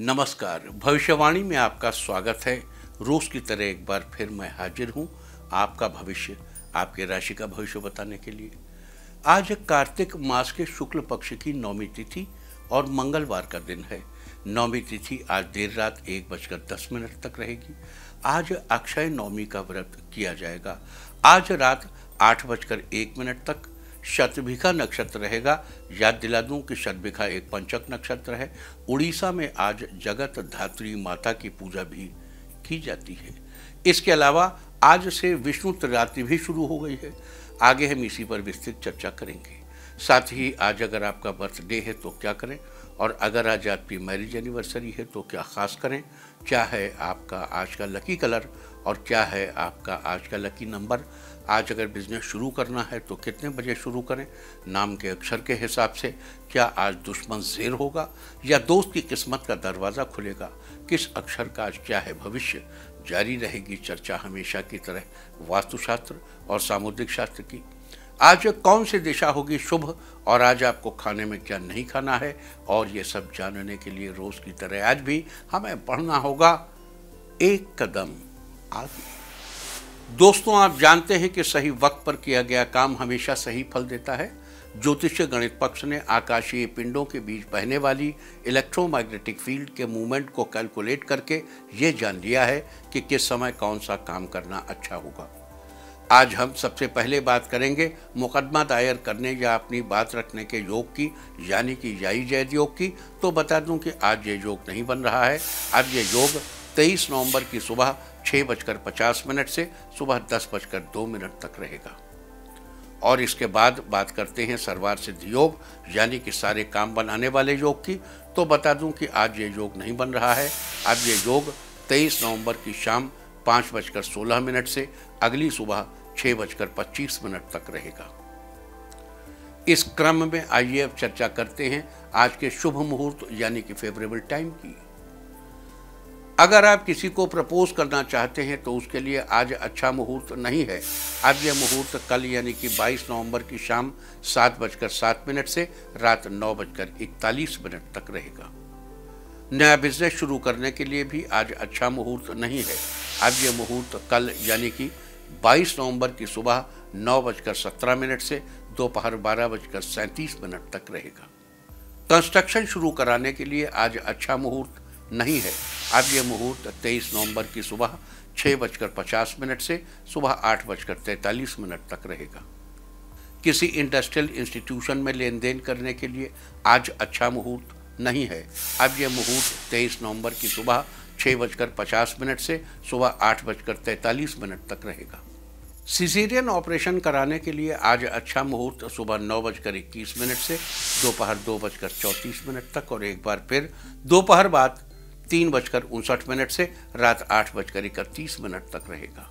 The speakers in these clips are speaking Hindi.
नमस्कार, भविष्यवाणी में आपका स्वागत है। रोज की तरह एक बार फिर मैं हाजिर हूँ आपका भविष्य, आपके राशि का भविष्य बताने के लिए। आज कार्तिक मास के शुक्ल पक्ष की नौमी तिथि और मंगलवार का दिन है। नौमी तिथि आज देर रात 1:10 तक रहेगी। आज अक्षय नौमी का व्रत किया जाएगा। आज रात 8:01 तक शतभिखा नक्षत्र रहेगा। याद दिला दूं कि शतभिखा एक पंचक नक्षत्र है। उड़ीसा में आज जगत धात्री माता की पूजा भी की जाती है। इसके अलावा आज से विष्णु त्रयाति भी शुरू हो गई है। आगे हम इसी पर विस्तृत चर्चा करेंगे। साथ ही आज अगर आपका बर्थडे है तो क्या करें, और अगर आज आपकी मैरिज एनिवर्सरी है तो क्या खास करें। क्या है आपका आज का लकी कलर और क्या है आपका आज का लकी नंबर। आज अगर बिजनेस शुरू करना है तो कितने बजे शुरू करें, नाम के अक्षर के हिसाब से। क्या आज दुश्मन जेर होगा या दोस्त की किस्मत का दरवाज़ा खुलेगा। किस अक्षर का आज क्या है भविष्य। जारी रहेगी चर्चा हमेशा की तरह वास्तुशास्त्र और सामुद्रिक शास्त्र की। आज कौन सी दिशा होगी शुभ, और आज आपको खाने में क्या नहीं खाना है, और ये सब जानने के लिए रोज़ की तरह आज भी हमें पढ़ना होगा एक कदम आगे। दोस्तों, आप जानते हैं कि सही वक्त पर किया गया काम हमेशा सही फल देता है। ज्योतिष गणित पक्ष ने आकाशीय पिंडों के बीच बहने वाली इलेक्ट्रोमैग्नेटिक फील्ड के मूवमेंट को कैलकुलेट करके ये जान लिया है कि किस समय कौन सा काम करना अच्छा होगा। आज हम सबसे पहले बात करेंगे मुकदमा दायर करने या अपनी बात रखने के योग की, यानी कि जायज योग की। तो बता दूं कि आज ये योग नहीं बन रहा है। आज ये योग 23 नवंबर की सुबह 6:50 से सुबह 10:02 तक रहेगा। और इसके बाद बात करते हैं सर्वार सिद्धि योग, यानी कि सारे काम बनाने वाले योग की। तो बता दूं कि आज ये योग नहीं बन रहा है। आज ये योग 23 नवंबर की शाम 5:16 से अगली सुबह 6:25 तक रहेगा। इस क्रम में आइए अब चर्चा करते हैं आज के शुभ मुहूर्त, यानी कि फेवरेबल टाइम की। अगर आप किसी को प्रपोज करना चाहते हैं तो उसके लिए आज अच्छा मुहूर्त नहीं है। आज यह मुहूर्त कल यानी कि 22 नवंबर की शाम 7:07 से रात 9:41 तक रहेगा। नया बिजनेस शुरू करने के लिए भी आज अच्छा मुहूर्त नहीं है। आज यह मुहूर्त कल यानी कि 22 नवंबर की सुबह 9:17 से दोपहर 12:37 तक रहेगा। कंस्ट्रक्शन शुरू कराने के लिए आज अच्छा मुहूर्त नहीं है। अब यह मुहूर्त 23 नवंबर की सुबह 6:50 से सुबह 8:43 तक रहेगा। किसी इंडस्ट्रियल इंस्टीट्यूशन में लेन देन करने के लिए आज अच्छा मुहूर्त नहीं है। अब यह मुहूर्त 23 नवंबर की सुबह 6:50 से सुबह 8:43 तक रहेगा। सिजेरियन ऑपरेशन कराने के लिए आज अच्छा मुहूर्त सुबह 9:21 से दोपहर 2:34 तक, और एक बार फिर दोपहर बाद 3:59 से रात 8:31 तक रहेगा।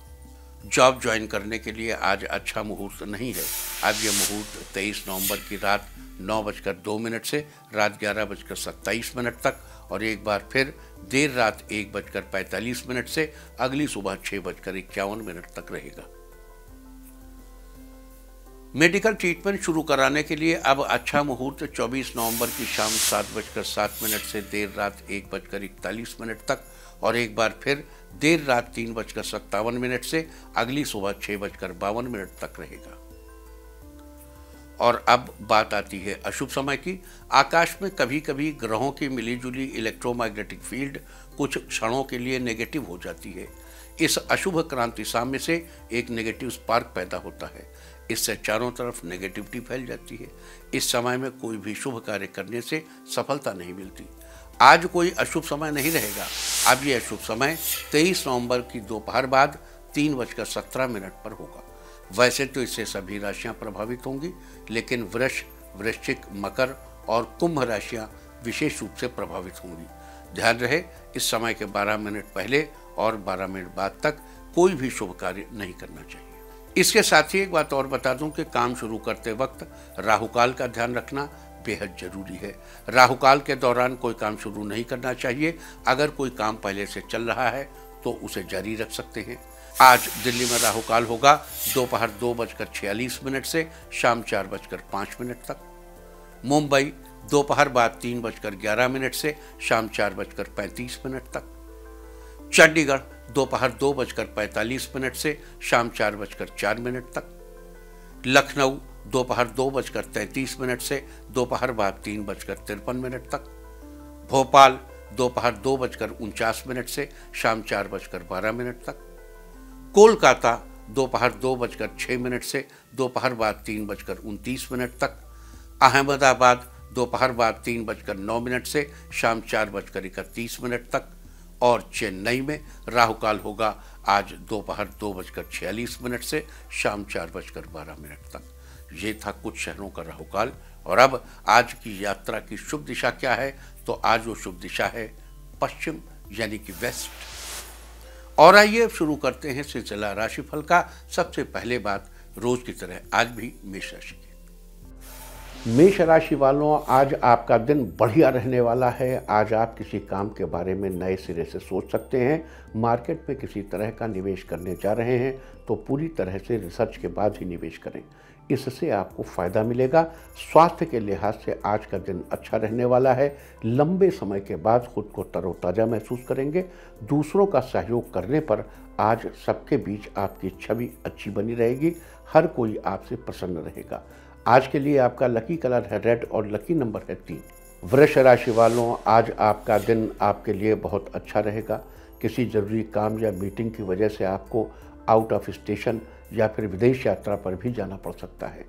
जॉब ज्वाइन करने के लिए आज अच्छा मुहूर्त नहीं है। आज यह मुहूर्त 23 नवंबर की रात 9:02 से रात 11:27 तक, और एक बार फिर देर रात 1:45 से अगली सुबह 6:51 तक रहेगा। मेडिकल ट्रीटमेंट शुरू कराने के लिए अब अच्छा मुहूर्त 24 नवंबर की शाम 7:07 से देर रात 1:41 तक, और एक बार फिर देर रात 3:57 से अगली सुबह 6:52 तक रहेगा। और अब बात आती है अशुभ समय की। आकाश में कभी कभी ग्रहों की मिलीजुली इलेक्ट्रोमैग्नेटिक फील्ड कुछ क्षणों के लिए नेगेटिव हो जाती है। इस अशुभ क्रांति साम्य से एक नेगेटिव स्पार्क पैदा होता है। इससे चारों तरफ नेगेटिविटी फैल जाती है। इस समय में कोई भी शुभ कार्य करने से सफलता नहीं मिलती। आज कोई अशुभ समय नहीं रहेगा। अब ये अशुभ समय 23 नवंबर की दोपहर बाद 3:17 पर होगा। वैसे तो इससे सभी राशियां प्रभावित होंगी, लेकिन वृष, वृश्चिक, मकर और कुंभ राशियां विशेष रूप से प्रभावित होंगी। ध्यान रहे, इस समय के 12 मिनट पहले और 12 मिनट बाद तक कोई भी शुभ कार्य नहीं करना चाहिए। इसके साथ ही एक बात और बता दूं कि काम शुरू करते वक्त राहुकाल का ध्यान रखना बेहद जरूरी है। राहुकाल के दौरान कोई काम शुरू नहीं करना चाहिए। अगर कोई काम पहले से चल रहा है तो उसे जारी रख सकते हैं। आज दिल्ली में राहुकाल होगा दोपहर 2:46 से शाम 4:05 तक। मुंबई दोपहर बाद 3:11 से शाम 4:35 तक। चंडीगढ़ दोपहर 2:45 से शाम 4:04 तक। लखनऊ दोपहर 2:33 से दोपहर बाद 3:53 तक। भोपाल दोपहर 2:49 से शाम 4:12 तक। कोलकाता दोपहर 2:06 से दोपहर बाद 3:29 तक। अहमदाबाद दोपहर बाद 3:09 से शाम 4:31 तक। और चेन्नई में राहुकाल होगा आज दोपहर 2:46 से शाम 4:12 तक। ये था कुछ शहरों का राहुकाल। और अब आज की यात्रा की शुभ दिशा क्या है, तो आज वो शुभ दिशा है पश्चिम यानी कि वेस्ट। और आइए शुरू करते हैं सिलसिला राशिफल का। सबसे पहले बात रोज की तरह आज भी मेष राशि की। मेष राशि वालों, आज आपका दिन बढ़िया रहने वाला है। आज आप किसी काम के बारे में नए सिरे से सोच सकते हैं। मार्केट में किसी तरह का निवेश करने जा रहे हैं तो पूरी तरह से रिसर्च के बाद ही निवेश करें, इससे आपको फ़ायदा मिलेगा। स्वास्थ्य के लिहाज से आज का दिन अच्छा रहने वाला है। लंबे समय के बाद खुद को तरोताज़ा महसूस करेंगे। दूसरों का सहयोग करने पर आज सबके बीच आपकी छवि अच्छी बनी रहेगी। हर कोई आपसे प्रसन्न रहेगा। आज के लिए आपका लकी कलर है रेड और लकी नंबर है 3। वृष राशि वालों, आज आपका दिन आपके लिए बहुत अच्छा रहेगा। किसी ज़रूरी काम या मीटिंग की वजह से आपको आउट ऑफ स्टेशन या फिर विदेश यात्रा पर भी जाना पड़ सकता है।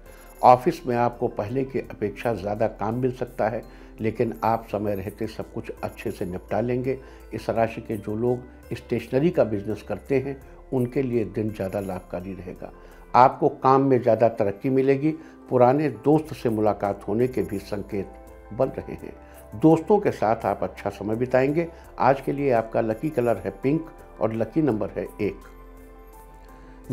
ऑफिस में आपको पहले की अपेक्षा ज़्यादा काम मिल सकता है, लेकिन आप समय रहते सब कुछ अच्छे से निपटा लेंगे। इस राशि के जो लोग स्टेशनरी का बिजनेस करते हैं उनके लिए दिन ज़्यादा लाभकारी रहेगा। आपको काम में ज़्यादा तरक्की मिलेगी। पुराने दोस्त से मुलाकात होने के भी संकेत बन रहे हैं। दोस्तों के साथ आप अच्छा समय बिताएंगे। आज के लिए आपका लकी कलर है पिंक और लकी नंबर है 1।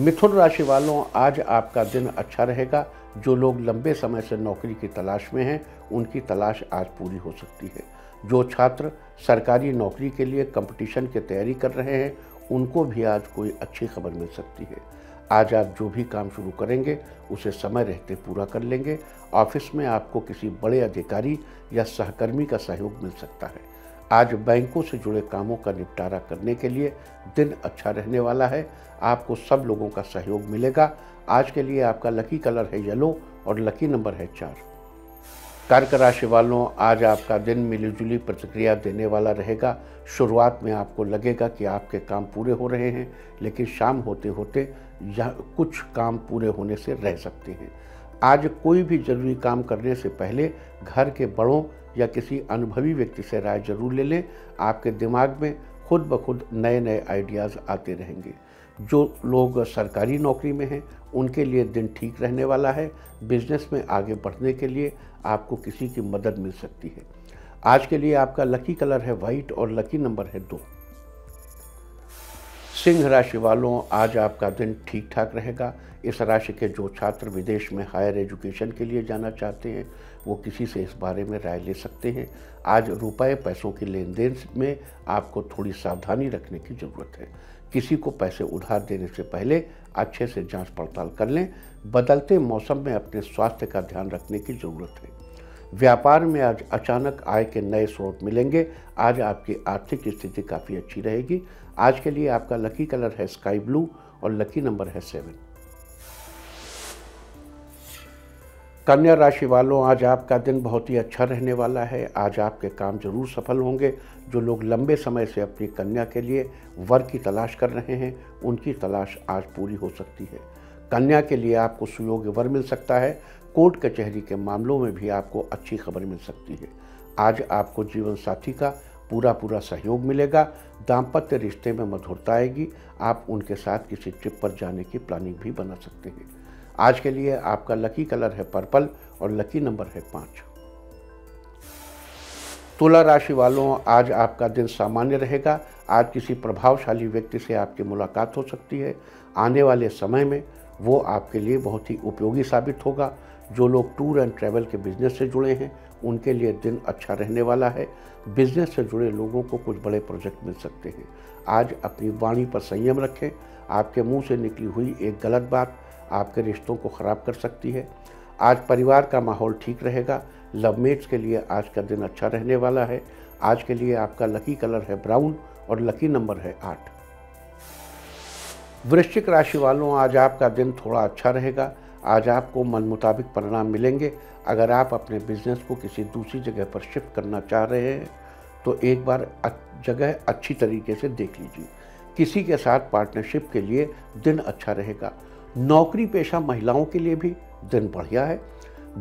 मिथुन राशि वालों, आज आपका दिन अच्छा रहेगा। जो लोग लंबे समय से नौकरी की तलाश में हैं उनकी तलाश आज पूरी हो सकती है। जो छात्र सरकारी नौकरी के लिए कंपटीशन की तैयारी कर रहे हैं उनको भी आज कोई अच्छी खबर मिल सकती है। आज आप जो भी काम शुरू करेंगे उसे समय रहते पूरा कर लेंगे। ऑफिस में आपको किसी बड़े अधिकारी या सहकर्मी का सहयोग मिल सकता है। आज बैंकों से जुड़े कामों का निपटारा करने के लिए दिन अच्छा रहने वाला है। आपको सब लोगों का सहयोग मिलेगा। आज के लिए आपका लकी कलर है येलो और लकी नंबर है 4। कर्क राशि वालों, आज आपका दिन मिलीजुली प्रतिक्रिया देने वाला रहेगा। शुरुआत में आपको लगेगा कि आपके काम पूरे हो रहे हैं, लेकिन शाम होते होते कुछ काम पूरे होने से रह सकते हैं। आज कोई भी जरूरी काम करने से पहले घर के बड़ों या किसी अनुभवी व्यक्ति से राय जरूर ले लें। आपके दिमाग में खुद ब खुद नए नए आइडियाज़ आते रहेंगे। जो लोग सरकारी नौकरी में हैं उनके लिए दिन ठीक रहने वाला है। बिजनेस में आगे बढ़ने के लिए आपको किसी की मदद मिल सकती है। आज के लिए आपका लकी कलर है वाइट और लकी नंबर है 2। सिंह राशि वालों, आज आपका दिन ठीक ठाक रहेगा। इस राशि के जो छात्र विदेश में हायर एजुकेशन के लिए जाना चाहते हैं वो किसी से इस बारे में राय ले सकते हैं। आज रुपए पैसों के लेन देन में आपको थोड़ी सावधानी रखने की ज़रूरत है। किसी को पैसे उधार देने से पहले अच्छे से जांच पड़ताल कर लें। बदलते मौसम में अपने स्वास्थ्य का ध्यान रखने की ज़रूरत है। व्यापार में आज अचानक आय के नए स्रोत मिलेंगे। आज आपकी आर्थिक स्थिति काफ़ी अच्छी रहेगी। आज के लिए आपका लकी कलर है स्काई ब्लू और लकी नंबर है 7। कन्या राशि वालों, आज आपका दिन बहुत ही अच्छा रहने वाला है। आज आपके काम जरूर सफल होंगे। जो लोग लंबे समय से अपनी कन्या के लिए वर की तलाश कर रहे हैं उनकी तलाश आज पूरी हो सकती है। कन्या के लिए आपको सुयोग्य वर मिल सकता है। कोर्ट कचहरी के मामलों में भी आपको अच्छी खबर मिल सकती है। आज आपको जीवन साथी का पूरा सहयोग मिलेगा। दाम्पत्य रिश्ते में मधुरता आएगी। आप उनके साथ किसी ट्रिप पर जाने की प्लानिंग भी बना सकते हैं। आज के लिए आपका लकी कलर है पर्पल और लकी नंबर है 5। तुला राशि वालों, आज आपका दिन सामान्य रहेगा। आज किसी प्रभावशाली व्यक्ति से आपकी मुलाकात हो सकती है। आने वाले समय में वो आपके लिए बहुत ही उपयोगी साबित होगा। जो लोग टूर एंड ट्रैवल के बिजनेस से जुड़े हैं उनके लिए दिन अच्छा रहने वाला है। बिजनेस से जुड़े लोगों को कुछ बड़े प्रोजेक्ट मिल सकते हैं। आज अपनी वाणी पर संयम रखें। आपके मुंह से निकली हुई एक गलत बात आपके रिश्तों को ख़राब कर सकती है। आज परिवार का माहौल ठीक रहेगा। लवमेट्स के लिए आज का दिन अच्छा रहने वाला है। आज के लिए आपका लकी कलर है ब्राउन और लकी नंबर है 8। वृश्चिक राशि वालों, आज आपका दिन थोड़ा अच्छा रहेगा। आज आपको मन मुताबिक परिणाम मिलेंगे। अगर आप अपने बिजनेस को किसी दूसरी जगह पर शिफ्ट करना चाह रहे हैं तो एक बार जगह अच्छी तरीके से देख लीजिए। किसी के साथ पार्टनरशिप के लिए दिन अच्छा रहेगा। नौकरी पेशा महिलाओं के लिए भी दिन बढ़िया है।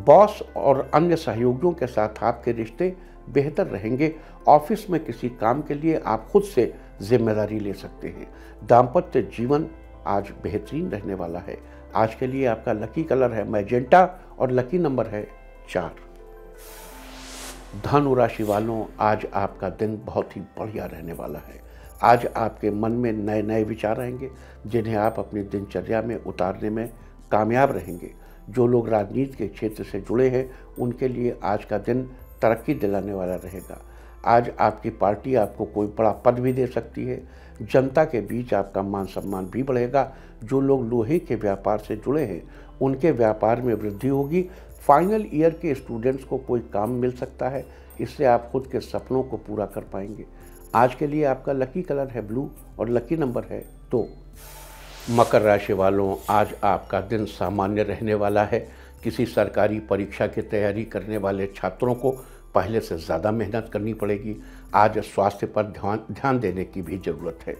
बॉस और अन्य सहयोगियों के साथ आपके रिश्ते बेहतर रहेंगे। ऑफिस में किसी काम के लिए आप खुद से जिम्मेदारी ले सकते हैं। दाम्पत्य जीवन आज बेहतरीन रहने वाला है। आज के लिए आपका लकी कलर है मैजेंटा और लकी नंबर है 4। धनु राशि वालों, आज आपका दिन बहुत ही बढ़िया रहने वाला है। आज आपके मन में नए नए विचार आएंगे जिन्हें आप अपनी दिनचर्या में उतारने में कामयाब रहेंगे। जो लोग राजनीति के क्षेत्र से जुड़े हैं उनके लिए आज का दिन तरक्की दिलाने वाला रहेगा। आज आपकी पार्टी आपको कोई बड़ा पद भी दे सकती है। जनता के बीच आपका मान सम्मान भी बढ़ेगा। जो लोग लोहे के व्यापार से जुड़े हैं उनके व्यापार में वृद्धि होगी। फाइनल ईयर के स्टूडेंट्स को कोई काम मिल सकता है, इससे आप खुद के सपनों को पूरा कर पाएंगे। आज के लिए आपका लकी कलर है ब्लू और लकी नंबर है 2। मकर राशि वालों, आज आपका दिन सामान्य रहने वाला है। किसी सरकारी परीक्षा की तैयारी करने वाले छात्रों को पहले से ज़्यादा मेहनत करनी पड़ेगी। आज स्वास्थ्य पर ध्यान देने की भी ज़रूरत है।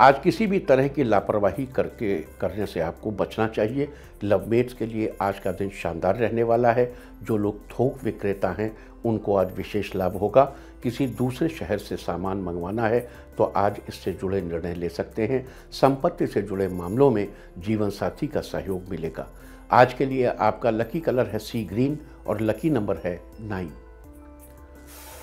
आज किसी भी तरह की लापरवाही करने से आपको बचना चाहिए। लवमेट्स के लिए आज का दिन शानदार रहने वाला है। जो लोग थोक विक्रेता हैं उनको आज विशेष लाभ होगा। किसी दूसरे शहर से सामान मंगवाना है तो आज इससे जुड़े निर्णय ले सकते हैं। संपत्ति से जुड़े मामलों में जीवनसाथी का सहयोग मिलेगा। आज के लिए आपका लकी कलर है सी ग्रीन और लकी नंबर है 9।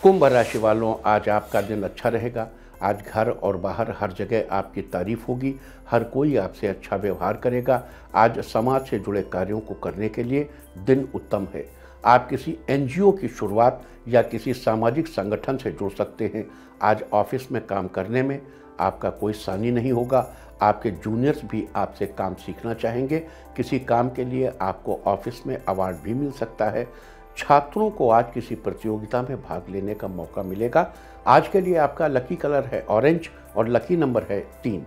कुंभ राशि वालों, आज आपका दिन अच्छा रहेगा। आज घर और बाहर हर जगह आपकी तारीफ होगी। हर कोई आपसे अच्छा व्यवहार करेगा। आज समाज से जुड़े कार्यों को करने के लिए दिन उत्तम है। आप किसी एनजीओ की शुरुआत या किसी सामाजिक संगठन से जुड़ सकते हैं। आज ऑफिस में काम करने में आपका कोई सानी नहीं होगा। आपके जूनियर्स भी आपसे काम सीखना चाहेंगे। किसी काम के लिए आपको ऑफिस में अवार्ड भी मिल सकता है। छात्रों को आज किसी प्रतियोगिता में भाग लेने का मौका मिलेगा। आज के लिए आपका लकी कलर है ऑरेंज और लकी नंबर है 3।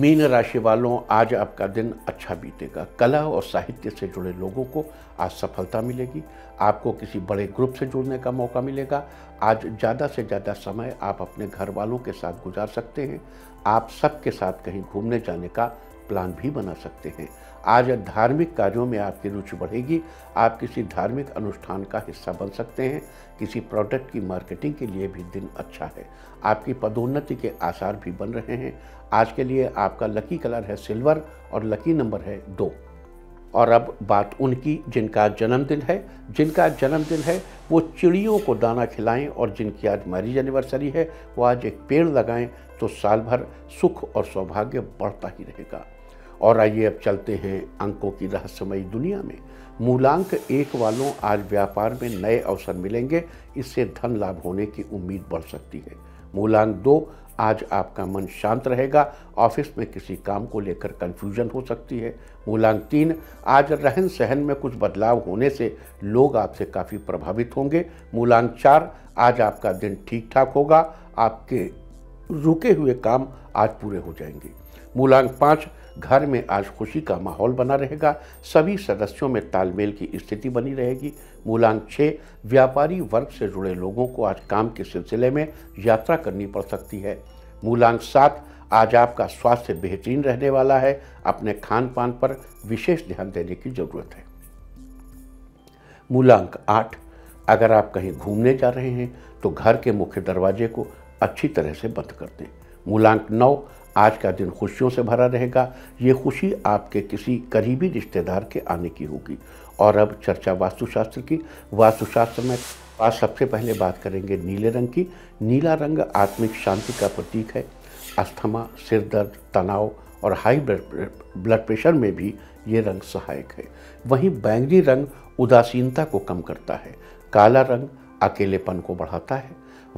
मीन राशि वालों, आज आपका दिन अच्छा बीतेगा। कला और साहित्य से जुड़े लोगों को आज सफलता मिलेगी। आपको किसी बड़े ग्रुप से जुड़ने का मौका मिलेगा। आज ज़्यादा से ज़्यादा समय आप अपने घर वालों के साथ गुजार सकते हैं। आप सबके साथ कहीं घूमने जाने का प्लान भी बना सकते हैं। आज धार्मिक कार्यों में आपकी रुचि बढ़ेगी। आप किसी धार्मिक अनुष्ठान का हिस्सा बन सकते हैं। किसी प्रोडक्ट की मार्केटिंग के लिए भी दिन अच्छा है। आपकी पदोन्नति के आसार भी बन रहे हैं। आज के लिए आपका लकी कलर है सिल्वर और लकी नंबर है 2। और अब बात उनकी जिनका जन्मदिन है। जिनका जन्मदिन है वो चिड़ियों को दाना खिलाएं, और जिनकी आज मैरिज एनिवर्सरी है वो आज एक पेड़ लगाएं तो साल भर सुख और सौभाग्य बढ़ता ही रहेगा। और आइए अब चलते हैं अंकों की रहस्यमयी दुनिया में। मूलांक 1 वालों, आज व्यापार में नए अवसर मिलेंगे। इससे धन लाभ होने की उम्मीद बढ़ सकती है। मूलांक 2, आज आपका मन शांत रहेगा। ऑफिस में किसी काम को लेकर कंफ्यूजन हो सकती है। मूलांक 3, आज रहन सहन में कुछ बदलाव होने से लोग आपसे काफ़ी प्रभावित होंगे। मूलांक 4, आज आपका दिन ठीक ठाक होगा। आपके रुके हुए काम आज पूरे हो जाएंगे। मूलांक 5, घर में आज खुशी का माहौल बना रहेगा। सभी सदस्यों में तालमेल की स्थिति बनी रहेगी। मूलांक 6, व्यापारी वर्ग से जुड़े लोगों को आज काम के सिलसिले में यात्रा करनी पड़ सकती है। मूलांक 7, आज आपका स्वास्थ्य बेहतरीन रहने वाला है। अपने खान पान पर विशेष ध्यान देने की जरूरत है। मूलांक 8, अगर आप कहीं घूमने जा रहे हैं तो घर के मुख्य दरवाजे को अच्छी तरह से बंद कर दें। मूलांक 9, आज का दिन खुशियों से भरा रहेगा। ये खुशी आपके किसी करीबी रिश्तेदार के आने की होगी। और अब चर्चा वास्तुशास्त्र की। वास्तुशास्त्र में आज सबसे पहले बात करेंगे नीले रंग की। नीला रंग आत्मिक शांति का प्रतीक है। अस्थमा, सिर दर्द, तनाव और हाई ब्लड प्रेशर में भी ये रंग सहायक है। वहीं बैंगनी रंग उदासीनता को कम करता है। काला रंग अकेलेपन को बढ़ाता है।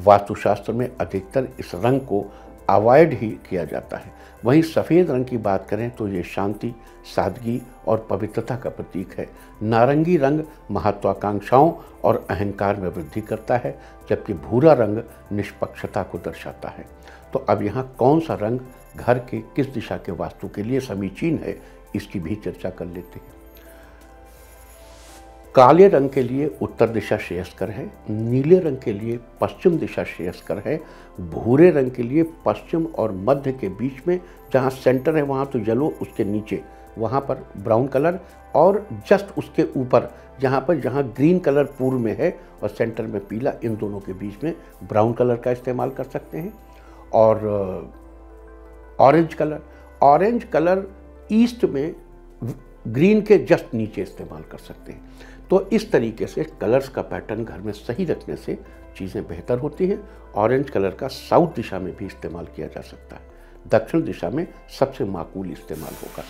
वास्तुशास्त्र में अधिकतर इस रंग को अवॉइड ही किया जाता है। वहीं सफ़ेद रंग की बात करें तो ये शांति, सादगी और पवित्रता का प्रतीक है। नारंगी रंग महत्वाकांक्षाओं और अहंकार में वृद्धि करता है, जबकि भूरा रंग निष्पक्षता को दर्शाता है। तो अब यहाँ कौन सा रंग घर के किस दिशा के वास्तु के लिए समीचीन है, इसकी भी चर्चा कर लेते हैं। काले रंग के लिए उत्तर दिशा श्रेयस्कर है, नीले रंग के लिए पश्चिम दिशा श्रेयस्कर है, भूरे रंग के लिए पश्चिम और मध्य के बीच में जहाँ सेंटर है वहाँ तो येलो, उसके नीचे वहाँ पर ब्राउन कलर, और जस्ट उसके ऊपर जहाँ ग्रीन कलर पूर्व में है और सेंटर में पीला, इन दोनों के बीच में ब्राउन कलर का इस्तेमाल कर सकते हैं। और ऑरेंज कलर ईस्ट में ग्रीन के जस्ट नीचे इस्तेमाल कर सकते हैं। तो इस तरीके से कलर्स का पैटर्न घर में सही रखने से चीज़ें बेहतर होती हैं। ऑरेंज कलर का साउथ दिशा में भी इस्तेमाल किया जा सकता है, दक्षिण दिशा में सबसे माकूल इस्तेमाल होगा।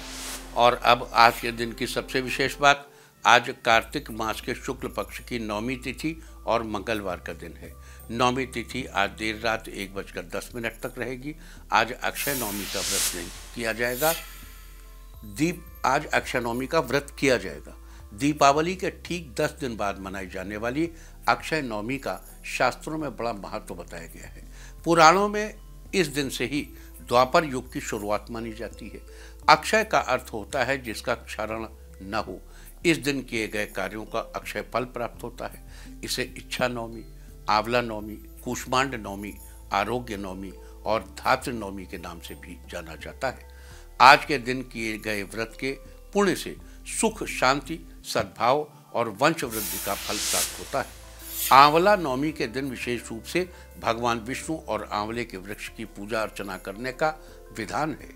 और अब आज के दिन की सबसे विशेष बात, आज कार्तिक मास के शुक्ल पक्ष की नौमी तिथि और मंगलवार का दिन है। नौमी तिथि आज देर रात 1:10 तक रहेगी। आज अक्षय नौमी का व्रत नहीं किया जाएगा। आज अक्षय नवमी का व्रत किया जाएगा। दीपावली के ठीक 10 दिन बाद मनाई जाने वाली अक्षय नवमी का शास्त्रों में बड़ा महत्व बताया गया है। पुराणों में इस दिन से ही द्वापर युग की शुरुआत मानी जाती है। अक्षय का अर्थ होता है जिसका क्षरण न हो। इस दिन किए गए कार्यों का अक्षय फल प्राप्त होता है। इसे इच्छा नवमी, आंवला नवमी, कूष्मांड नवमी, आरोग्य नवमी और धातृ नवमी के नाम से भी जाना जाता है। आज के दिन किए गए व्रत के पुण्य से सुख, शांति, सद्भाव और वंश वृद्धि का फल प्राप्त होता है। आंवला नवमी के दिन विशेष रूप से भगवान विष्णु और आंवले के वृक्ष की पूजा अर्चना करने का विधान है।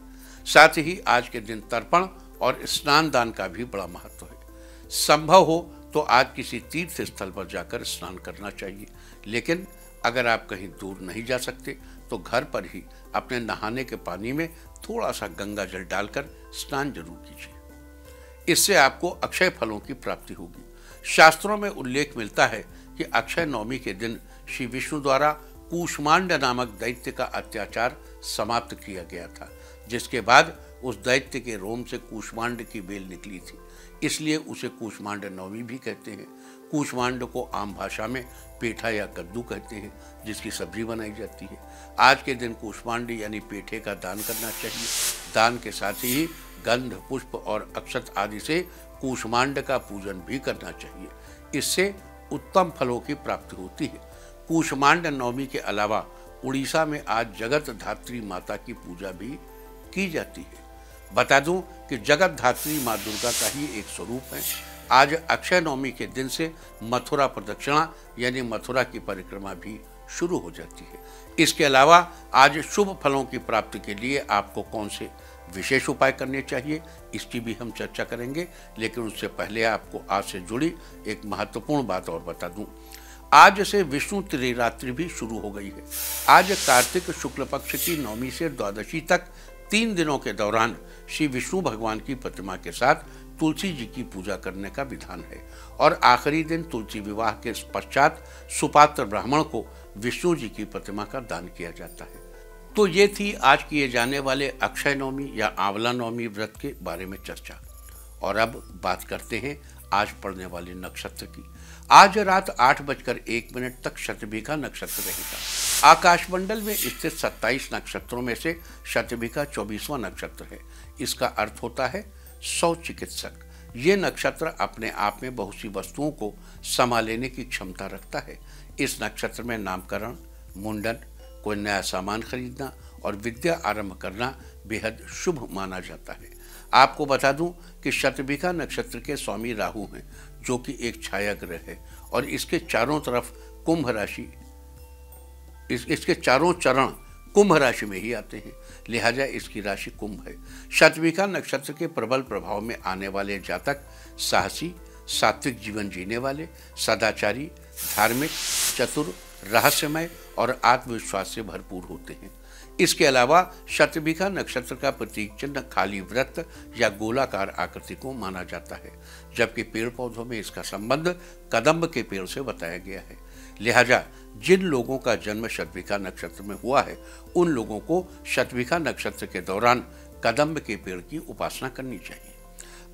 साथ ही आज के दिन तर्पण और स्नान दान का भी बड़ा महत्व है। संभव हो तो आज किसी तीर्थ स्थल पर जाकर स्नान करना चाहिए, लेकिन अगर आप कहीं दूर नहीं जा सकते तो घर पर ही अपने नहाने के पानी में थोड़ा सा गंगा जल डालकर स्नान जरूर कीजिए। इससे आपको अक्षय फलों की प्राप्ति होगी। शास्त्रों में उल्लेख मिलता है कि अक्षय नवमी के दिन श्री विष्णु द्वारा कूष्मांड नामक दैत्य का अत्याचार समाप्त किया गया था, जिसके बाद उस दैत्य के रोम से कूष्मांड की बेल निकली थी, इसलिए उसे कूष्मांड नवमी भी कहते हैं। कूष्मांड को आम भाषा में पेठा या कद्दू कहते हैं, जिसकी सब्जी बनाई जाती है। आज के दिन कूष्मांड यानी पेठे का दान करना चाहिए। दान के साथ ही गंध, पुष्प और अक्षत आदि से कूष्मांड का पूजन भी करना चाहिए। इससे उत्तम फलों की प्राप्ति होती है। कूष्मांड नवमी के अलावा उड़ीसा में आज जगत धात्री माता की पूजा भी की जाती है। बता दूं कि जगत धात्री माँ दुर्गा का ही एक स्वरूप है। आज अक्षय नवमी के दिन से मथुरा प्रदक्षिणा यानी मथुरा की परिक्रमा भी शुरू हो जाती है। इसके अलावा आज शुभ फलों की प्राप्ति के लिए आपको कौन से विशेष उपाय करने चाहिए, इसकी भी हम चर्चा करेंगे, लेकिन उससे पहले आपको आज से जुड़ी एक महत्वपूर्ण बात और बता दूं। आज से विष्णु त्रिरात्रि भी शुरू हो गई है। आज कार्तिक शुक्ल पक्ष की नवमी से द्वादशी तक 3 दिनों के दौरान श्री विष्णु भगवान की प्रतिमा के साथ तुलसी जी की पूजा करने का विधान है। और आखिरी दिन तुलसी विवाह के पश्चात सुपात्र ब्राह्मण को विष्णु जी की प्रतिमा का दान किया जाता है। तो ये थी आज किए जाने वाले अक्षय नवमी या आंवला नवमी व्रत के बारे में चर्चा। और अब बात करते हैं आज पड़ने वाले नक्षत्र की। आज रात 8:01 तक शतभिका नक्षत्र रहेगा। आकाशमंडल में स्थित 27 नक्षत्रों में से शतभिका 24वां नक्षत्र है। इसका अर्थ होता है सौ चिकित्सक। ये नक्षत्र अपने आप में बहुत सी वस्तुओं को संभालने की क्षमता रखता है। इस नक्षत्र में नामकरण, मुंडन, कोई नया सामान खरीदना और विद्या आरंभ करना बेहद शुभ माना जाता है। आपको बता दूं कि शतभिका नक्षत्र के स्वामी राहु हैं, जो कि एक छाया ग्रह है, और इसके चारों तरफ कुंभ राशि इसके चारों चरण कुंभ राशि में ही आते हैं, लिहाजा इसकी राशि कुंभ है। शतभिका नक्षत्र के प्रबल प्रभाव में आने वाले जातक साहसी, सात्विक जीवन जीने वाले, सदाचारी, धार्मिक, चतुर, रहस्यमय और आत्मविश्वास से भरपूर होते हैं। इसके अलावा शतभिका नक्षत्र का प्रतीक चिन्ह खाली वृत्त या गोलाकार आकृति को माना जाता है, जबकि पेड़ पौधों में इसका संबंध कदम्ब के पेड़ से बताया गया है। लिहाजा जिन लोगों का जन्म शतभिका नक्षत्र में हुआ है उन लोगों को शतभिका नक्षत्र के दौरान कदम्ब के पेड़ की उपासना करनी चाहिए।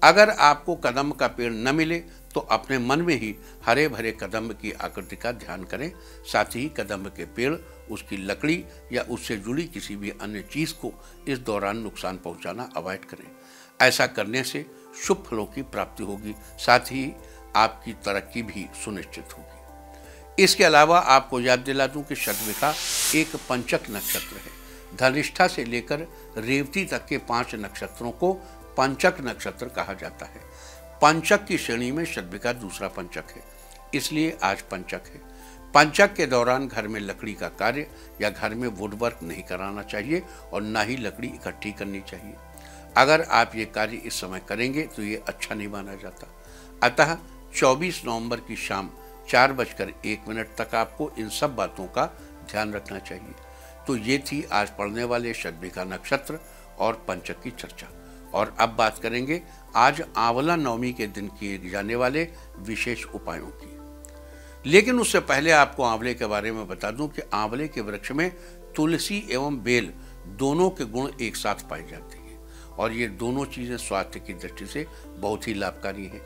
अगर आपको कदम्ब का पेड़ न मिले तो अपने मन में ही हरे भरे कदम्ब की आकृति का ध्यान करें। साथ ही कदम्ब के पेड़, उसकी लकड़ी या उससे जुड़ी किसी भी अन्य चीज़ को इस दौरान नुकसान पहुंचाना अवॉइड करें। ऐसा करने से शुभ फलों की प्राप्ति होगी, साथ ही आपकी तरक्की भी सुनिश्चित होगी। इसके अलावा आपको याद दिला दूं कि शतभिका एक पंचक नक्षत्र है। धनिष्ठा से लेकर रेवती तक के 5 नक्षत्रों को पंचक नक्षत्र कहा जाता है। पंचक की श्रेणी में शतभिका दूसरा पंचक है, इसलिए आज पंचक है। पंचक के दौरान घर में लकड़ी का कार्य या घर में वुडवर्क नहीं कराना चाहिए और ना ही लकड़ी इकट्ठी करनी चाहिए। अगर आप ये कार्य इस समय करेंगे तो ये अच्छा नहीं माना जाता। अतः 24 नवंबर की शाम 4:01 तक आपको इन सब बातों का ध्यान रखना चाहिए। तो ये थी आज पढ़ने वाले शतभिका नक्षत्र और पंचक की चर्चा। और अब बात करेंगे आज आंवला नवमी के दिन किए जाने वाले विशेष उपायों की। लेकिन उससे पहले आपको आंवले के बारे में बता दूं कि आंवले के वृक्ष में तुलसी एवं बेल दोनों के गुण एक साथ पाए जाते हैं और ये दोनों चीज़ें स्वास्थ्य की दृष्टि से बहुत ही लाभकारी हैं।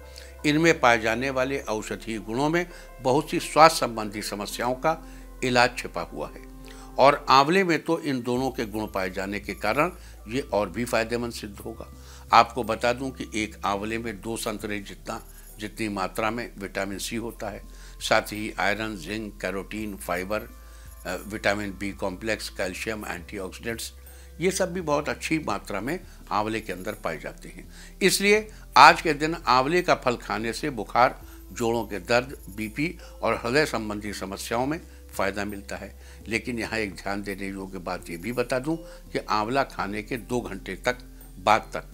इनमें पाए जाने वाले औषधीय गुणों में बहुत सी स्वास्थ्य संबंधी समस्याओं का इलाज छिपा हुआ है और आंवले में तो इन दोनों के गुण पाए जाने के कारण ये और भी फायदेमंद सिद्ध होगा। आपको बता दूं कि एक आंवले में 2 संतरे जितनी मात्रा में विटामिन C होता है। साथ ही iron, zinc, carotene, fibre, vitamin B complex, calcium, antioxidants ये सब भी बहुत अच्छी मात्रा में आंवले के अंदर पाए जाते हैं। इसलिए आज के दिन आंवले का फल खाने से बुखार, जोड़ों के दर्द, BP और हृदय संबंधी समस्याओं में फ़ायदा मिलता है। लेकिन यहाँ एक ध्यान देने योग्य बात ये भी बता दूं कि आंवला खाने के 2 घंटे बाद तक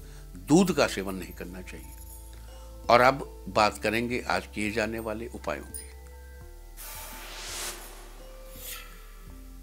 दूध का सेवन नहीं करना चाहिए। और अब बात करेंगे आज किए जाने वाले उपायों की।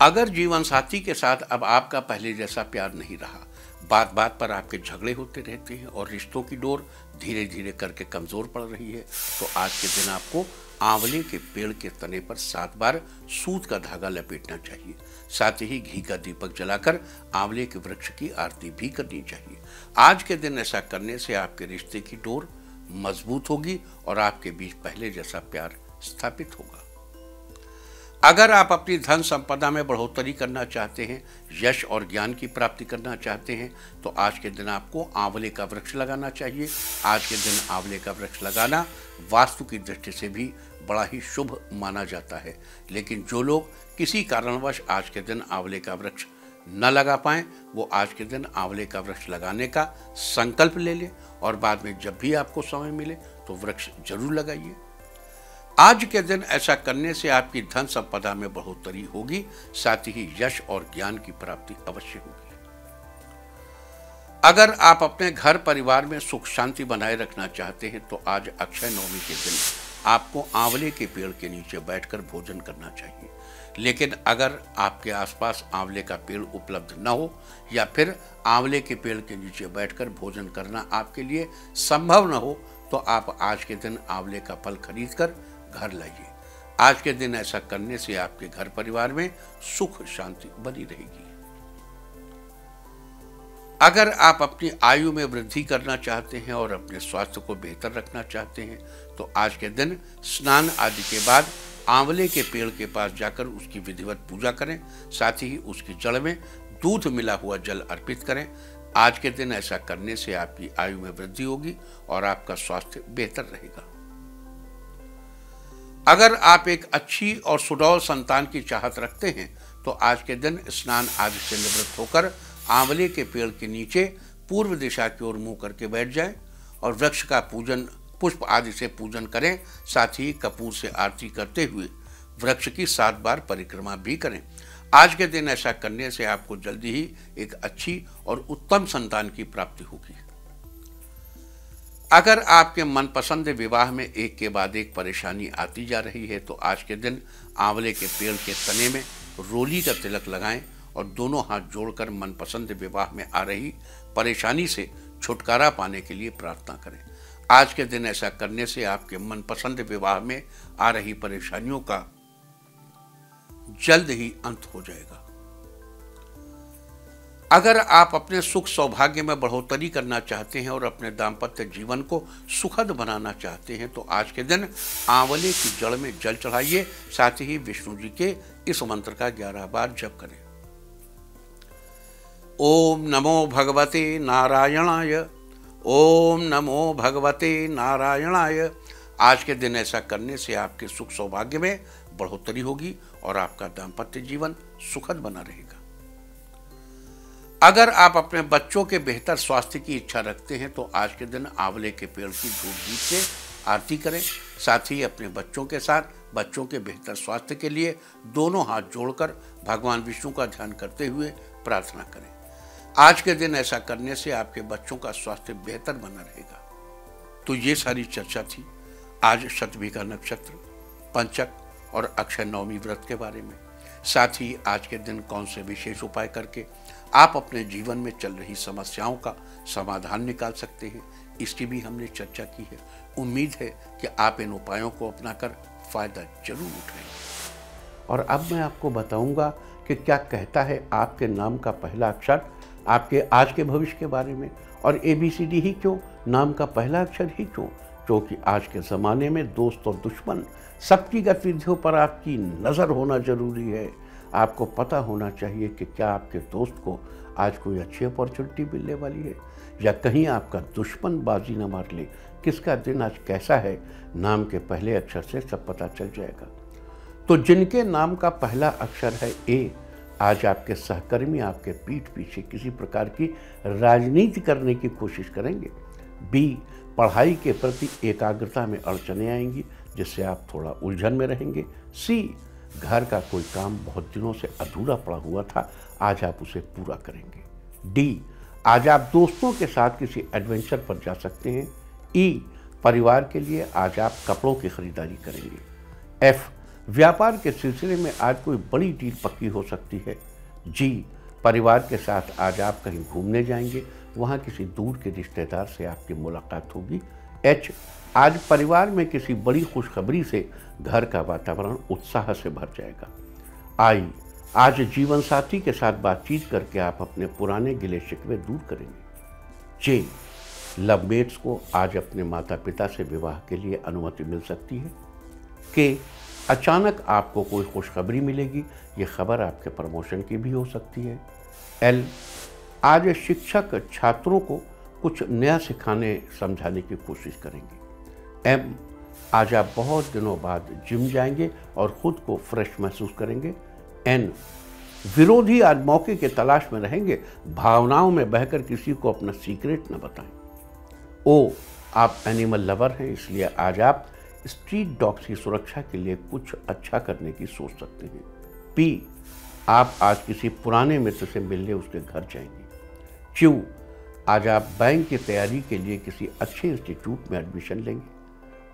अगर जीवन साथी के साथ अब आपका पहले जैसा प्यार नहीं रहा, बात बात पर आपके झगड़े होते रहते हैं और रिश्तों की डोर धीरे धीरे करके कमज़ोर पड़ रही है, तो आज के दिन आपको आंवले के पेड़ के तने पर 7 बार सूत का धागा लपेटना चाहिए। साथ ही घी का दीपक जलाकर आंवले के वृक्ष की आरती भी करनी चाहिए। आज के दिन ऐसा करने से आपके रिश्ते की डोर मजबूत होगी और आपके बीच पहले जैसा प्यार स्थापित होगा। अगर आप अपनी धन संपदा में बढ़ोतरी करना चाहते हैं, यश और ज्ञान की प्राप्ति करना चाहते हैं, तो आज के दिन आपको आंवले का वृक्ष लगाना चाहिए। आज के दिन आंवले का वृक्ष लगाना वास्तु की दृष्टि से भी बड़ा ही शुभ माना जाता है। लेकिन जो लोग किसी कारणवश आज के दिन आंवले का वृक्ष न लगा पाएं, वो आज के दिन आंवले का वृक्ष लगाने का संकल्प ले लें और बाद में जब भी आपको समय मिले तो वृक्ष जरूर लगाइए। आज के दिन ऐसा करने से आपकी धन संपदा में बढ़ोतरी होगी, साथ ही यश और ज्ञान की प्राप्ति अवश्य होगी। अगर आप अपने घर परिवार में सुख शांति बनाए रखना चाहते हैं तो आज अक्षय नवमी के दिन आपको आंवले के पेड़ के नीचे बैठकर भोजन करना चाहिए। लेकिन अगर आपके आसपास आंवले का पेड़ उपलब्ध न हो या फिर आंवले के पेड़ के नीचे बैठकर भोजन करना आपके लिए संभव न हो, तो आप आज के दिन आंवले का फल खरीदकर घर लाइए। आज के दिन ऐसा करने से आपके घर परिवार में सुख शांति बनी रहेगी। अगर आप अपनी आयु में वृद्धि करना चाहते हैं और अपने स्वास्थ्य को बेहतर रखना चाहते हैं तो आज के दिन स्नान आदि के बाद आंवले के पेड़ के पास जाकर उसकी विधिवत पूजा करें। साथ ही उसकी जड़ में दूध मिला हुआ जल अर्पित करें। आज के दिन ऐसा करने से आपकी आयु में वृद्धि होगी और आपका स्वास्थ्य बेहतर रहेगा। अगर आप एक अच्छी और सुडौल संतान की चाहत रखते हैं तो आज के दिन स्नान आदि से निवृत्त होकर आंवले के पेड़ के नीचे पूर्व दिशा की ओर मुंह करके बैठ जाएं और वृक्ष का पूजन पुष्प आदि से पूजन करें। साथ ही कपूर से आरती करते हुए वृक्ष की 7 बार परिक्रमा भी करें। आज के दिन ऐसा करने से आपको जल्दी ही एक अच्छी और उत्तम संतान की प्राप्ति होगी। अगर आपके मनपसंद विवाह में एक के बाद एक परेशानी आती जा रही है तो आज के दिन आंवले के पेड़ के तने में रोली का तिलक लगाएं और दोनों हाथ जोड़कर मनपसंद विवाह में आ रही परेशानी से छुटकारा पाने के लिए प्रार्थना करें। आज के दिन ऐसा करने से आपके मनपसंद विवाह में आ रही परेशानियों का जल्द ही अंत हो जाएगा। अगर आप अपने सुख सौभाग्य में बढ़ोतरी करना चाहते हैं और अपने दाम्पत्य जीवन को सुखद बनाना चाहते हैं तो आज के दिन आंवले की जड़ में जल चढ़ाइए, साथ ही विष्णु जी के इस मंत्र का 11 बार जप करें। ओम नमो भगवते नारायणाय, ओम नमो भगवते नारायणाय। आज के दिन ऐसा करने से आपके सुख सौभाग्य में बढ़ोतरी होगी और आपका दाम्पत्य जीवन सुखद बना रहेगा। अगर आप अपने बच्चों के बेहतर स्वास्थ्य की इच्छा रखते हैं तो आज के दिन आंवले के पेड़ की धूप दीप से आरती करें, साथ ही अपने बच्चों के साथ बच्चों के बेहतर स्वास्थ्य के लिए दोनों हाथ जोड़कर भगवान विष्णु का ध्यान करते हुए प्रार्थना करें। आज के दिन ऐसा करने से आपके बच्चों का स्वास्थ्य बेहतर बना रहेगा। तो ये सारी चर्चा थी आज शतभिका नक्षत्र, पंचक और अक्षय नवमी व्रत के बारे में। साथ ही आज के दिन कौन से विशेष उपाय करके आप अपने जीवन में चल रही समस्याओं का समाधान निकाल सकते हैं, इसकी भी हमने चर्चा की है। उम्मीद है कि आप इन उपायों को अपनाकर फायदा जरूर उठाएंगे। और अब मैं आपको बताऊंगा कि क्या कहता है आपके नाम का पहला अक्षर आपके आज के भविष्य के बारे में। और ABCD ही क्यों, नाम का पहला अक्षर ही क्यों? क्योंकि आज के ज़माने में दोस्त और दुश्मन सबकी गतिविधियों पर आपकी नज़र होना ज़रूरी है। आपको पता होना चाहिए कि क्या आपके दोस्त को आज कोई अच्छी अपॉर्चुनिटी मिलने वाली है या कहीं आपका दुश्मन बाजी न मार ले। किसका दिन आज कैसा है, नाम के पहले अक्षर से सब पता चल जाएगा। तो जिनके नाम का पहला अक्षर है A, आज आपके सहकर्मी आपके पीठ पीछे किसी प्रकार की राजनीति करने की कोशिश करेंगे। B, पढ़ाई के प्रति एकाग्रता में अड़चने आएंगी जिससे आप थोड़ा उलझन में रहेंगे। C, घर का कोई काम बहुत दिनों से अधूरा पड़ा हुआ था, आज आप उसे पूरा करेंगे। D, आज आप दोस्तों के साथ किसी एडवेंचर पर जा सकते हैं। E, परिवार के लिए आज आप कपड़ों की खरीदारी करेंगे। F, व्यापार के सिलसिले में आज कोई बड़ी डील पक्की हो सकती है। G, परिवार के साथ आज आप कहीं घूमने जाएंगे, वहाँ किसी दूर के रिश्तेदार से आपकी मुलाकात होगी। H, आज परिवार में किसी बड़ी खुशखबरी से घर का वातावरण उत्साह से भर जाएगा। I, आज जीवन साथी के साथ बातचीत करके आप अपने पुराने गिले शिकवे दूर करेंगे। J, लवमेट्स को आज अपने माता पिता से विवाह के लिए अनुमति मिल सकती है। K, अचानक आपको कोई खुशखबरी मिलेगी, ये खबर आपके प्रमोशन की भी हो सकती है। L, आज शिक्षक छात्रों को कुछ नया सिखाने समझाने की कोशिश करेंगे। M, आज आप बहुत दिनों बाद जिम जाएंगे और ख़ुद को फ्रेश महसूस करेंगे। N, विरोधी आज मौके के तलाश में रहेंगे, भावनाओं में बहकर किसी को अपना सीक्रेट न बताएं। O, आप एनिमल लवर हैं इसलिए आज आप स्ट्रीट डॉग्स की सुरक्षा के लिए कुछ अच्छा करने की सोच सकते हैं। P, आप आज किसी पुराने मित्र से मिलने उसके घर जाएंगे। Q, आज आप बैंक की तैयारी के लिए किसी अच्छे इंस्टीट्यूट में एडमिशन लेंगे।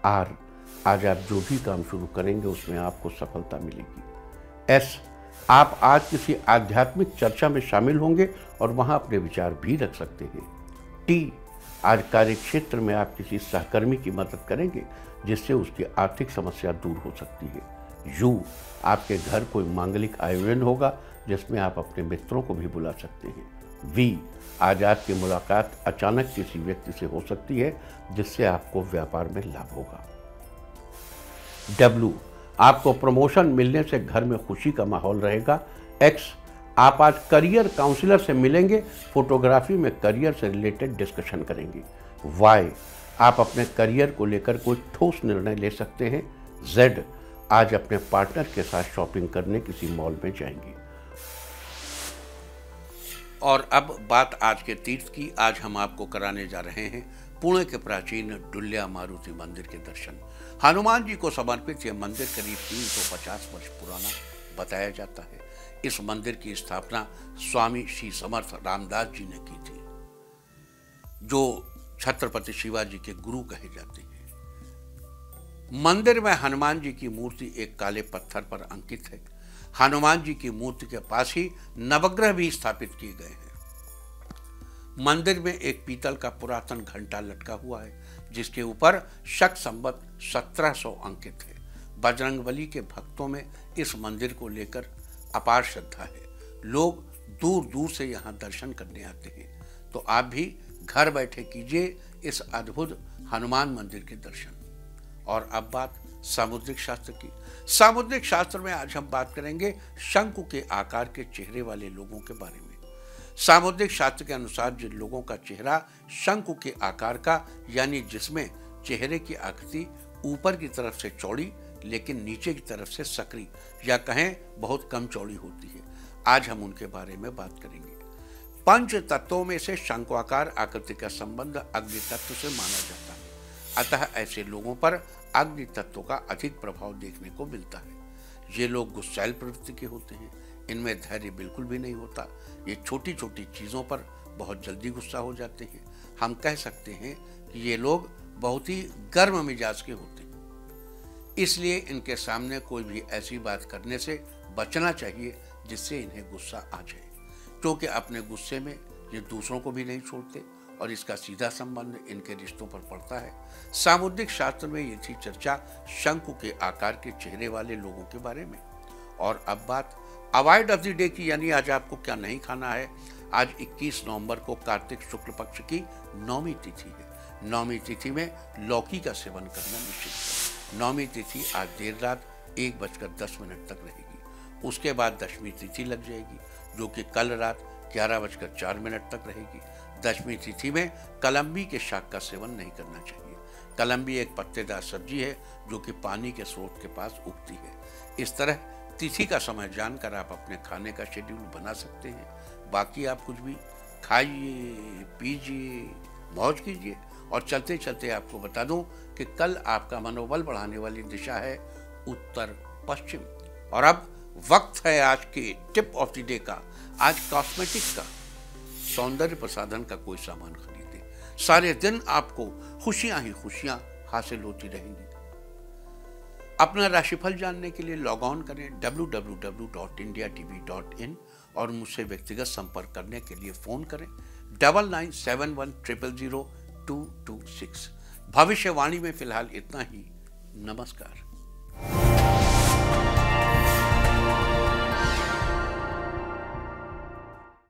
R, आज आप जो भी काम शुरू करेंगे उसमें आपको सफलता मिलेगी। S, आप आज किसी आध्यात्मिक चर्चा में शामिल होंगे और वहाँ अपने विचार भी रख सकते हैं। T, आज कार्यक्षेत्र में आप किसी सहकर्मी की मदद करेंगे जिससे उसकी आर्थिक समस्या दूर हो सकती है। U, आपके घर कोई मांगलिक आयोजन होगा जिसमें आप अपने मित्रों को भी बुला सकते हैं। V, आज आपकी मुलाकात अचानक किसी व्यक्ति से हो सकती है जिससे आपको व्यापार में लाभ होगा। W, आपको प्रमोशन मिलने से घर में खुशी का माहौल रहेगा। X, आप आज करियर काउंसलर से मिलेंगे, फोटोग्राफी में करियर से रिलेटेड डिस्कशन करेंगे। Y, आप अपने करियर को लेकर कोई ठोस निर्णय ले सकते हैं। Z, आज अपने पार्टनर के साथ शॉपिंग करने किसी मॉल में जाएंगे। और अब बात आज के तीर्थ की। आज हम आपको कराने जा रहे हैं पुणे के प्राचीन डुल्या मारुति मंदिर के दर्शन। हनुमान जी को समर्पित यह मंदिर करीब 350 वर्ष पुराना बताया जाता है। इस मंदिर की स्थापना स्वामी श्री समर्थ रामदास जी ने की थी, जो छत्रपति शिवाजी के गुरु कहे जाते हैं। मंदिर में हनुमान जी की मूर्ति एक काले पत्थर पर अंकित है। हनुमान जी की मूर्ति के पास ही नवग्रह भी स्थापित किए गए हैं। मंदिर में एक पीतल का पुरातन घंटा लटका हुआ है जिसके ऊपर शक संवत 1700 अंकित है। बजरंगबली के भक्तों में इस मंदिर को लेकर अपार श्रद्धा है। लोग दूर दूर से यहाँ दर्शन करने आते हैं, तो आप भी घर बैठे कीजिए इस अद्भुत हनुमान मंदिर के दर्शन। और अब बात सामुद्रिक शास्त्र की। सामुद्रिक शास्त्र में आज हम बात करेंगे शंकु के आकार के चेहरे वाले लोगों के बारे में। सामुद्रिक शास्त्र के अनुसार जिन लोगों का चेहरा शंकु के आकार का, यानी जिसमें चेहरे की आकृति ऊपर की तरफ से चौड़ी लेकिन नीचे की तरफ से सकरी या कहें बहुत कम चौड़ी होती है, आज हम उनके बारे में बात करेंगे। पंच तत्वों में से शंक्वाकार आकृति का संबंध अग्नि तत्व से माना जाता है, अतः ऐसे लोगों पर अग्नि तत्व का अधिक प्रभाव देखने को मिलता है। ये लोग गुस्सैल प्रवृत्ति के होते हैं, इनमें धैर्य बिल्कुल भी नहीं होता, ये छोटी छोटी चीज़ों पर बहुत जल्दी गुस्सा हो जाते हैं। हम कह सकते हैं कि ये लोग बहुत ही गर्म मिजाज के होते हैं, इसलिए इनके सामने कोई भी ऐसी बात करने से बचना चाहिए जिससे इन्हें गुस्सा आ जाए, क्योंकि अपने गुस्से में ये दूसरों को भी नहीं छोड़ते और इसका सीधा संबंध इनके रिश्तों पर पड़ता है। सामुद्रिक शास्त्र में ये थी चर्चा शंकु के आकार के चेहरे वाले लोगों के बारे में। और अब बात अवॉइड ऑफ द डे की, यानी आज आपको क्या नहीं खाना है। आज 21 नवंबर को कार्तिक शुक्ल पक्ष की नौमी तिथि है। नौमी तिथि में लौकी का सेवन करना निश्चित है। नौमी तिथि आज देर रात 1:10 तक रहेगी, उसके बाद दशमी तिथि लग जाएगी जो कि कल रात 11:04 तक रहेगी। दशमी तिथि में कलम्बी के शाक का सेवन नहीं करना चाहिए। कलम्बी एक पत्तेदार सब्जी है जो कि पानी के स्रोत के पास उगती है। इस तरह तिथि का समय जानकर आप अपने खाने का शेड्यूल बना सकते हैं। बाकी आप कुछ भी खाइए, पीजिए, मौज कीजिए। और चलते चलते आपको बता दूं कि कल आपका मनोबल बढ़ाने वाली दिशा है उत्तर पश्चिम। और अब वक्त है आज के टिप ऑफ द डे का। आज कॉस्मेटिक का, सौंदर्य प्रसाधन का कोई सामान खरीदें। सारे दिन आपको खुशियां ही खुशियां हासिल होती रहेंगी। अपना राशिफल जानने के लिए लॉग ऑन करें www.indiatv.in और मुझसे व्यक्तिगत संपर्क करने के लिए फोन करें 9971000226। भविष्यवाणी में फिलहाल इतना ही। नमस्कार।